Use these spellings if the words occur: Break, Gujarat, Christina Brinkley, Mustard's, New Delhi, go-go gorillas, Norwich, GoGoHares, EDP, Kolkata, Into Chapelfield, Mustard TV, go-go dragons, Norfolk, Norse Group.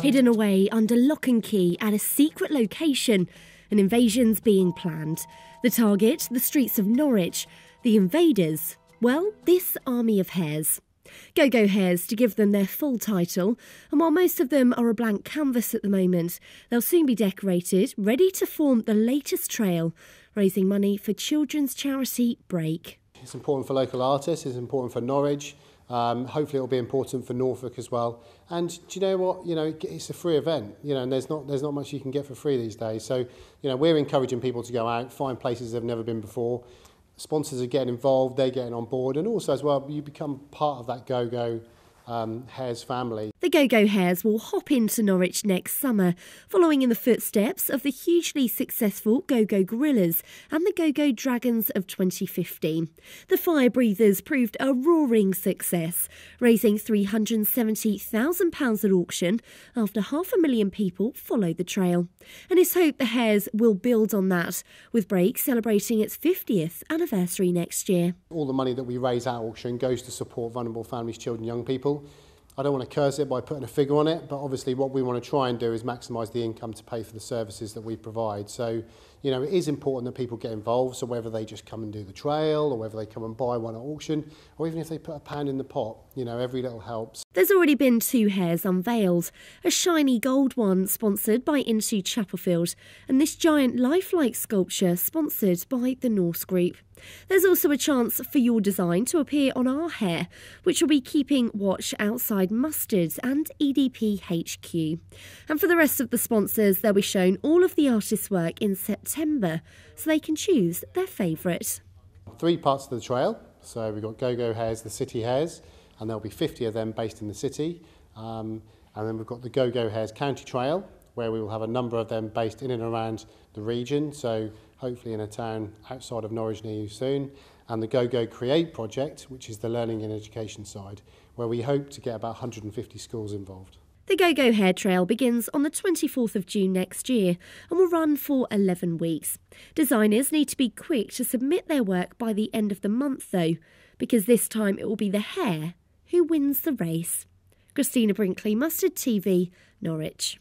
Hidden away under lock and key at a secret location, an invasion's being planned. The target, the streets of Norwich. The invaders, well, this army of hares. GoGoHares, to give them their full title, and while most of them are a blank canvas at the moment, they'll soon be decorated, ready to form the latest trail, raising money for children's charity Break. It's important for local artists, it's important for Norwich. Hopefully it'll be important for Norfolk as well. And do you know what? You know, it's a free event, you know, and there's not much you can get for free these days. So, you know, we're encouraging people to go out, find places they've never been before. Sponsors are getting involved, they're getting on board, and also as well, you become part of that GoGoHares family. The GoGoHares will hop into Norwich next summer, following in the footsteps of the hugely successful go-go gorillas and the go-go dragons of 2015. The fire breathers proved a roaring success, raising £370,000 at auction after 500,000 people followed the trail. And it's hoped the hares will build on that, with Break celebrating its 50th anniversary next year. All the money that we raise at auction goes to support vulnerable families, children, young people. I don't want to curse it by putting a figure on it, but obviously what we want to try and do is maximise the income to pay for the services that we provide. So, you know, it is important that people get involved, so whether they just come and do the trail or whether they come and buy one at auction, or even if they put a pound in the pot, you know, every little helps. There's already been two hares unveiled, a shiny gold one sponsored by Into Chapelfield and this giant lifelike sculpture sponsored by the Norse Group. There's also a chance for your design to appear on our hare, which will be keeping watch outside Mustard's and EDP HQ. And for the rest of the sponsors, they'll be shown all of the artist's work in September, so they can choose their favourite. Three parts of the trail, so we've got GoGoHares, the city hares, and there'll be 50 of them based in the city. And then we've got the GoGoHares County Trail, where we will have a number of them based in and around the region, so hopefully in a town outside of Norwich near you soon, and the Go-Go Create project, which is the learning and education side, where we hope to get about 150 schools involved. The Go-Go Hare Trail begins on the 24th of June next year and will run for 11 weeks. Designers need to be quick to submit their work by the end of the month though, because this time it will be the hare who wins the race. Christina Brinkley, Mustard TV, Norwich.